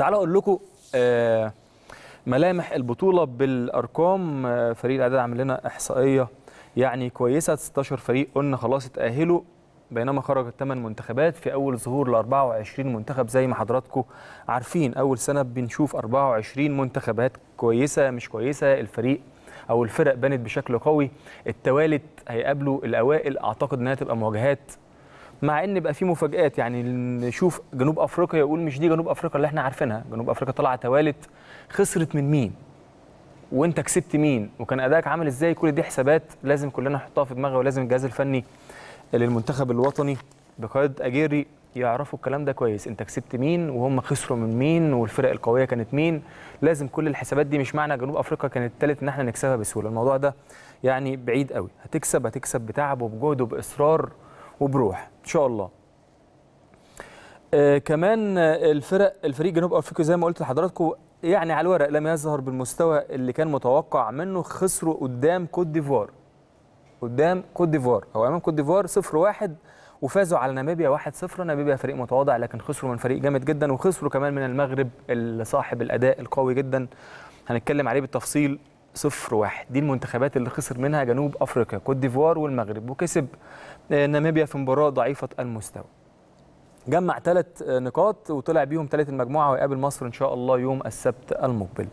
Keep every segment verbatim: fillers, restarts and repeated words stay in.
تعالوا اقول لكم ملامح البطوله بالارقام. فريق الاعداد عامل لنا احصائيه يعني كويسه، ستاشر فريق قلنا خلاص اتاهلوا، بينما خرجت ثمان منتخبات في اول ظهور ل أربعة وعشرين منتخب. زي ما حضراتكم عارفين اول سنه بنشوف أربعة وعشرين منتخبات كويسه مش كويسه، الفريق او الفرق بنت بشكل قوي. التوالت هيقابلوا الاوائل، اعتقد انها تبقى مواجهات، مع ان بقى في مفاجات. يعني نشوف جنوب افريقيا يقول مش دي جنوب افريقيا اللي احنا عارفينها، جنوب افريقيا طالعه توالت، خسرت من مين وانت كسبت مين وكان ادائك عامل ازاي. كل دي حسابات لازم كلنا نحطها في دماغنا، ولازم الجهاز الفني للمنتخب الوطني بقياده اجيري يعرفوا الكلام ده كويس، انت كسبت مين وهم خسروا من مين والفرق القويه كانت مين. لازم كل الحسابات دي، مش معنى جنوب افريقيا كانت الثالث ان احنا نكسبها بسهوله، الموضوع ده يعني بعيد قوي. هتكسب هتكسب بتعب وبجهد وباصرار وبروح ان شاء الله. آه كمان الفرق الفريق جنوب افريقيا زي ما قلت لحضراتكم يعني على الورق لم يظهر بالمستوى اللي كان متوقع منه. خسروا قدام كوت ديفوار قدام كوت ديفوار او امام كوت ديفوار صفر واحد، وفازوا على ناميبيا واحد صفر. ناميبيا فريق متواضع لكن خسروا من فريق جامد جدا، وخسروا كمان من المغرب صاحب الاداء القوي جدا هنتكلم عليه بالتفصيل صفر واحد. دي المنتخبات اللي خسر منها جنوب افريقيا، كوت ديفوار والمغرب، وكسب ناميبيا في مباراه ضعيفه المستوى. جمع ثلاث نقاط وطلع بيهم ثالث المجموعه، ويقابل مصر ان شاء الله يوم السبت المقبل.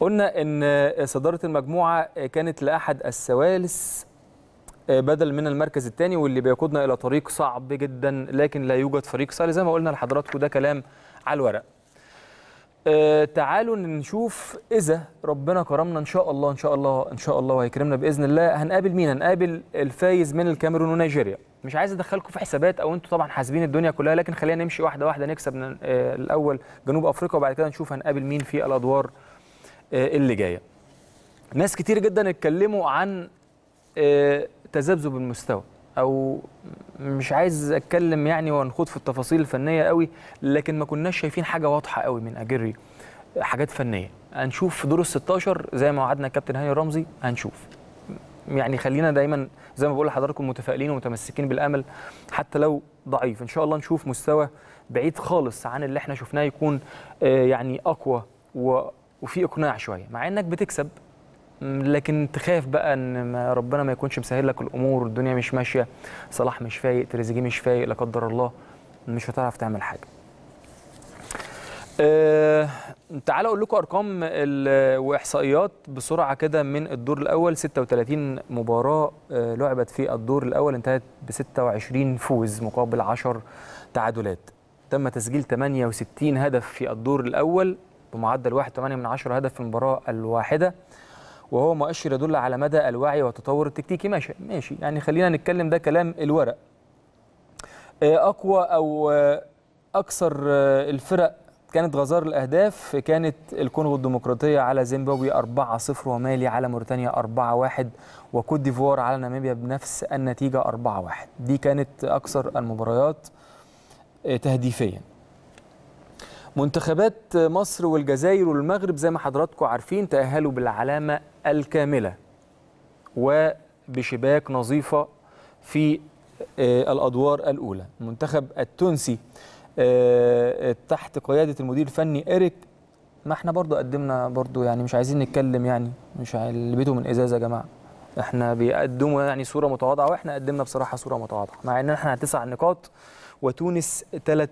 قلنا ان صداره المجموعه كانت لاحد الثوالث بدل من المركز الثاني، واللي بيقودنا الى طريق صعب جدا، لكن لا يوجد فريق سهل زي ما قلنا لحضراتكم، ده كلام على الورق. أه تعالوا نشوف اذا ربنا كرمنا ان شاء الله ان شاء الله ان شاء الله وهيكرمنا باذن الله. هنقابل مين؟ هنقابل الفايز من الكاميرون ونيجيريا. مش عايز ادخلكم في حسابات او انتم طبعا حاسبين الدنيا كلها، لكن خلينا نمشي واحده واحده، نكسب من أه الاول جنوب افريقيا، وبعد كده نشوف هنقابل مين في الادوار أه اللي جايه. ناس كتير جدا اتكلموا عن أه تذبذب المستوى، او مش عايز اتكلم يعني ونخوض في التفاصيل الفنيه قوي، لكن ما كناش شايفين حاجه واضحه قوي من اجيري، حاجات فنيه. هنشوف في دور ال ستاشر زي ما وعدنا الكابتن هاني رمزي هنشوف. يعني خلينا دايما زي ما بقول لحضراتكم متفائلين ومتمسكين بالامل حتى لو ضعيف، ان شاء الله نشوف مستوى بعيد خالص عن اللي احنا شفناه، يكون يعني اقوى وفي اقناع شويه، مع انك بتكسب لكن تخاف بقى ان ربنا ما يكونش مسهل لك الامور، الدنيا مش ماشيه، صلاح مش فايق، تريزيجيه مش فايق، لا قدر الله مش هتعرف تعمل حاجه. أه تعالوا اقول لكم ارقام واحصائيات بسرعه كده من الدور الاول. ستة وثلاثين مباراه لعبت في الدور الاول، انتهت ب ستة وعشرين فوز مقابل عشرة تعادلات. تم تسجيل ثمانية وستين هدف في الدور الاول بمعدل واحد فاصلة ثمانية من عشرة هدف في المباراه الواحده، وهو مؤشر يدل على مدى الوعي والتطور التكتيكي. ماشي ماشي يعني خلينا نتكلم، ده كلام الورق. اقوى او اكثر الفرق كانت غزار الاهداف كانت الكونغو الديمقراطيه على زيمبابوي أربعة صفر، ومالي على موريتانيا أربعة واحد، وكوت ديفوار على ناميبيا بنفس النتيجه أربعة واحد. دي كانت اكثر المباريات تهديفيا. منتخبات مصر والجزائر والمغرب زي ما حضراتكم عارفين تأهلوا بالعلامة الكاملة وبشباك نظيفة في الأدوار الأولى. المنتخب التونسي تحت قيادة المدير الفني إريك، ما احنا برضو قدمنا برضو يعني مش عايزين نتكلم، يعني مش اللي بيته من إزازة يا جماعة، احنا بيقدموا يعني صورة متواضعة، واحنا قدمنا بصراحة صورة متواضعة، مع ان احنا تسع نقاط وتونس ثلاث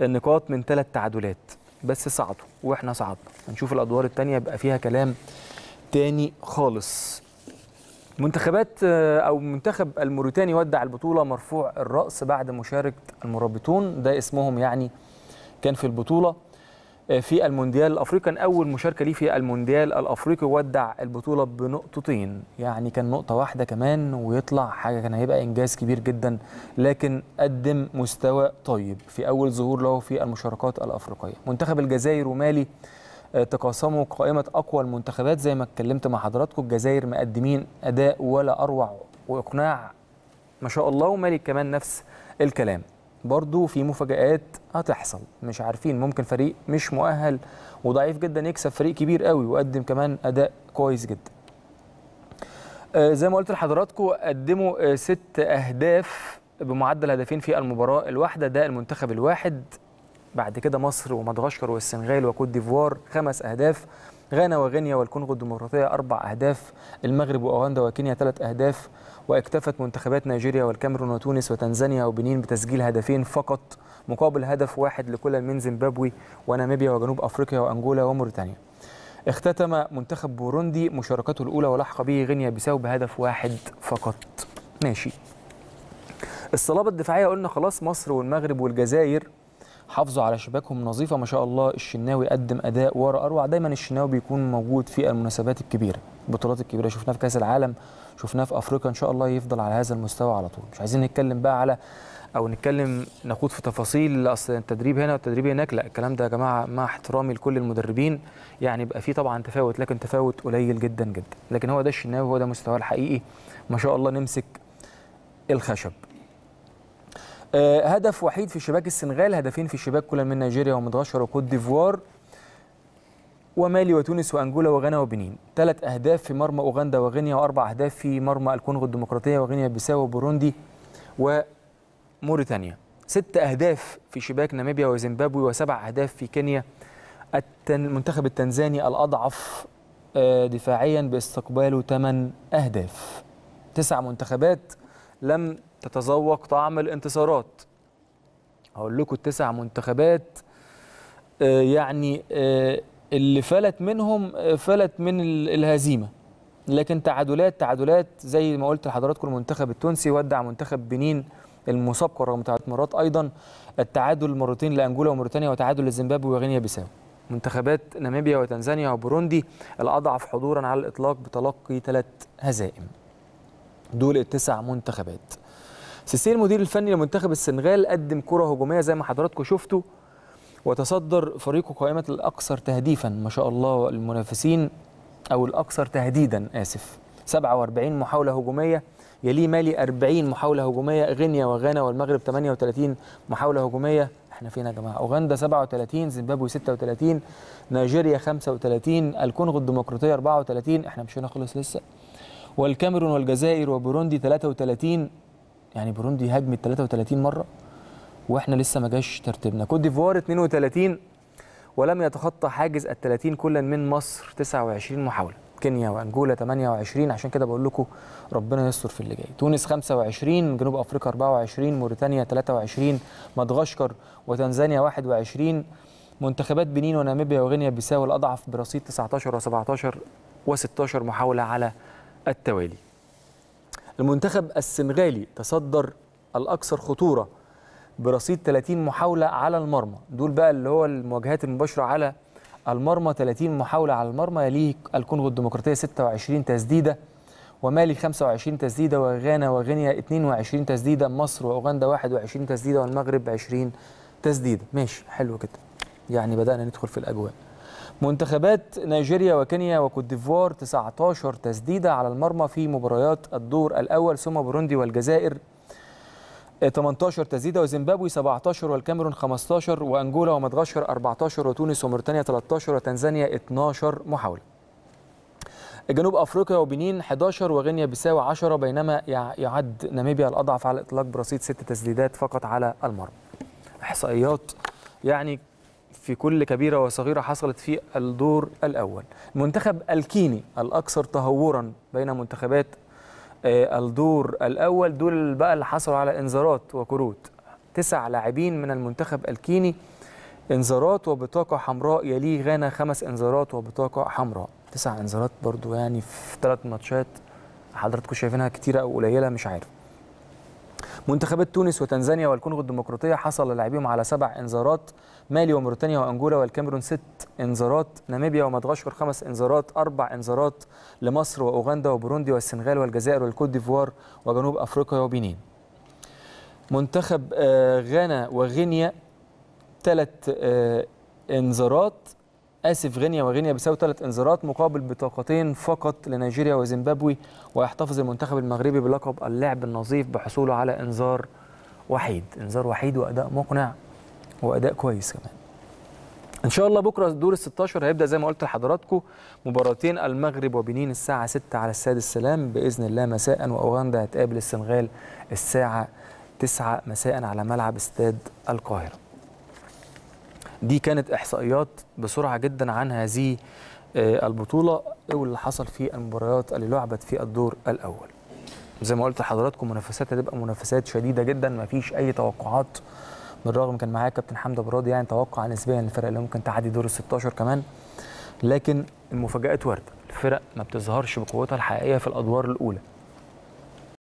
النقاط من ثلاث تعادلات بس، صعدوا واحنا صعدنا. هنشوف الادوار الثانيه بقى فيها كلام تاني خالص. منتخبات او منتخب الموريتاني ودع البطوله مرفوع الراس بعد مشاركه المرابطون، ده اسمهم يعني كان في البطوله في المونديال الافريقي، كان اول مشاركه ليه في المونديال الافريقي، ودع البطوله بنقطتين، يعني كان نقطه واحده كمان ويطلع حاجه، كان هيبقى انجاز كبير جدا، لكن قدم مستوى طيب في اول ظهور له في المشاركات الافريقيه. منتخب الجزائر ومالي تقاسموا قائمه اقوى المنتخبات زي ما اتكلمت مع حضراتكم، الجزائر مقدمين اداء ولا اروع واقناع ما شاء الله، ومالي كمان نفس الكلام. برضو في مفاجآت هتحصل، مش عارفين، ممكن فريق مش مؤهل وضعيف جدا يكسب فريق كبير قوي وقدم كمان أداء كويس جدا. آه زي ما قلت لحضراتكم قدموا آه ست أهداف بمعدل هدفين في المباراة الواحدة، ده المنتخب الواحد بعد كده مصر ومدغشقر والسنغال وكوت ديفوار خمس أهداف، غانا وغينيا والكونغو الديمقراطيه أربع أهداف، المغرب وأوغندا وكينيا ثلاث أهداف، واكتفت منتخبات نيجيريا والكاميرون وتونس وتنزانيا وبنين بتسجيل هدفين فقط مقابل هدف واحد لكل من زيمبابوي وناميبيا وجنوب أفريقيا وأنجولا وموريتانيا. اختتم منتخب بوروندي مشاركته الأولى ولحق به غينيا بيساو بهدف واحد فقط. ماشي. الصلابة الدفاعية قلنا خلاص، مصر والمغرب والجزائر حافظوا على شباكهم نظيفة ما شاء الله. الشناوي قدم أداء وراء أروع، دايما الشناوي بيكون موجود في المناسبات الكبيرة، البطولات الكبيرة، شفناه في كأس العالم، شفناه في أفريقيا، إن شاء الله يفضل على هذا المستوى على طول. مش عايزين نتكلم بقى على أو نتكلم نخوض في تفاصيل أصل التدريب هنا والتدريب هناك، لا الكلام ده يا جماعة مع احترامي لكل المدربين يعني بقى فيه طبعا تفاوت، لكن تفاوت قليل جدا جدا، لكن هو ده الشناوي، هو ده مستواه الحقيقي ما شاء الله. نمسك الخشب. هدف وحيد في شباك السنغال، هدفين في شباك كل من نيجيريا ومدغشقر وكوت ديفوار ومالي وتونس وأنجولا وغانا وبنين، ثلاث أهداف في مرمى أوغندا وغينيا، وأربع أهداف في مرمى الكونغو الديمقراطيه وغينيا بيساو وبوروندي وموريتانيا، ست أهداف في شباك ناميبيا وزيمبابوي، وسبع أهداف في كينيا. المنتخب التنزاني الأضعف دفاعيا باستقباله ثمان أهداف. تسع منتخبات لم تتذوق طعم الانتصارات. هقول لكم التسع منتخبات آه يعني آه اللي فلت منهم آه فلت من الهزيمه، لكن تعادلات تعادلات زي ما قلت لحضراتكم. المنتخب التونسي ودع منتخب بنين المسابقه رغم ثلاث مرات، ايضا التعادل مرتين لانجولا وموريتانيا، وتعادل لزيمبابوي وغينيا بيساو. منتخبات ناميبيا وتنزانيا وبوروندي الاضعف حضورا على الاطلاق بتلقي ثلاث هزائم. دول التسع منتخبات. سيسيه المدير الفني لمنتخب السنغال قدم كرة هجومية زي ما حضراتكم شفتوا، وتصدر فريقه قائمة الأكثر تهديفا ما شاء الله المنافسين، أو الأكثر تهديدا آسف، سبعة وأربعين محاولة هجومية، يليه مالي أربعين محاولة هجومية، غينيا وغانا والمغرب ثمانية وثلاثين محاولة هجومية، احنا فين يا جماعة؟ أوغندا سبعة وثلاثين، زيمبابوي ستة وثلاثين، نيجيريا خمسة وثلاثين، الكونغو الديمقراطية أربعة وثلاثين، احنا مش هنخلص لسه، والكاميرون والجزائر وبوروندي ثلاثة وثلاثين، يعني بوروندي هاجمت ثلاثة وثلاثين مرة واحنا لسه ما جاش ترتيبنا. كوت ديفوار اثنين وثلاثين ولم يتخطى حاجز ال ثلاثين كلا من مصر تسعة وعشرين محاولة، كينيا وانجولا ثمانية وعشرين، عشان كده بقول لكم ربنا يستر في اللي جاي. تونس خمسة وعشرين، جنوب افريقيا أربعة وعشرين، موريتانيا ثلاثة وعشرين، مدغشقر وتنزانيا واحد وعشرين، منتخبات بنين وناميبيا وغينيا بيساو الاضعف برصيد تسعة عشر وسبعة عشر وستة عشر محاولة على التوالي. المنتخب السنغالي تصدر الأكثر خطورة برصيد ثلاثين محاولة على المرمى، دول بقى اللي هو المواجهات المباشرة على المرمى، ثلاثين محاولة على المرمى، يليه الكونغو الديمقراطية ستة وعشرين تسديدة، ومالي خمسة وعشرين تسديدة، وغانا وغينيا اثنين وعشرين تسديدة، مصر وأوغندا واحد وعشرين تسديدة، والمغرب عشرين تسديدة. ماشي حلو كده، يعني بدأنا ندخل في الأجواء. منتخبات نيجيريا وكينيا وكوت ديفوار تسعة عشر تسديده على المرمى في مباريات الدور الاول، ثم بوروندي والجزائر ثمانية عشر تسديده، وزيمبابوي سبعة عشر، والكاميرون خمسة عشر، وانجولا ومدغشقر أربعة عشر، وتونس وموريتانيا ثلاثة عشر، وتنزانيا اثني عشر محاوله. جنوب افريقيا وبنين حداشر، وغينيا بيساو عشرة، بينما يعد ناميبيا الاضعف على الاطلاق برصيد ست تسديدات فقط على المرمى. احصائيات يعني في كل كبيرة وصغيرة حصلت في الدور الأول. منتخب الكيني الأكثر تهوراً بين منتخبات الدور الأول، دول بقى اللي حصلوا على إنذارات وكروت، تسع لاعبين من المنتخب الكيني إنذارات وبطاقة حمراء، يليه غانا خمس إنذارات وبطاقة حمراء. تسع إنذارات برضو يعني في ثلاث ماتشات، حضراتكم شايفينها كتيرة أو قليلة مش عارف. منتخبات تونس وتنزانيا والكونغو الديمقراطيه حصل لاعبيهم على سبع انذارات، مالي وموريتانيا وانجولا والكاميرون ست انذارات، ناميبيا ومدغشقر خمس انذارات، اربع انذارات لمصر واوغندا وبوروندي والسنغال والجزائر والكوت ديفوار وجنوب افريقيا وبنين. منتخب غانا وغينيا ثلاث انذارات، اسف غينيا وغينيا بيساو ثلاث انذارات مقابل بطاقتين فقط لنيجيريا وزيمبابوي، ويحتفظ المنتخب المغربي بلقب اللعب النظيف بحصوله على انذار وحيد، انذار وحيد واداء مقنع واداء كويس كمان. ان شاء الله بكره دور ال ستة عشر هيبدا زي ما قلت لحضراتكم، مباراتين المغرب وبنين الساعه ستة على السادس السلام باذن الله مساء، واوغندا هتقابل السنغال الساعه تسعة مساء على ملعب استاد القاهره. دي كانت إحصائيات بسرعة جدا عن هذه البطولة واللي حصل في المباريات اللي لعبت في الدور الأول. زي ما قلت لحضراتكم منافسات هتبقى منافسات شديدة جدا، ما فيش أي توقعات، بالرغم كان معايا كابتن حمدي برادي يعني توقع نسبيا للفرق اللي ممكن تعدي دور ال ستاشر كمان، لكن المفاجآت واردة، الفرق ما بتظهرش بقوتها الحقيقية في الأدوار الأولى.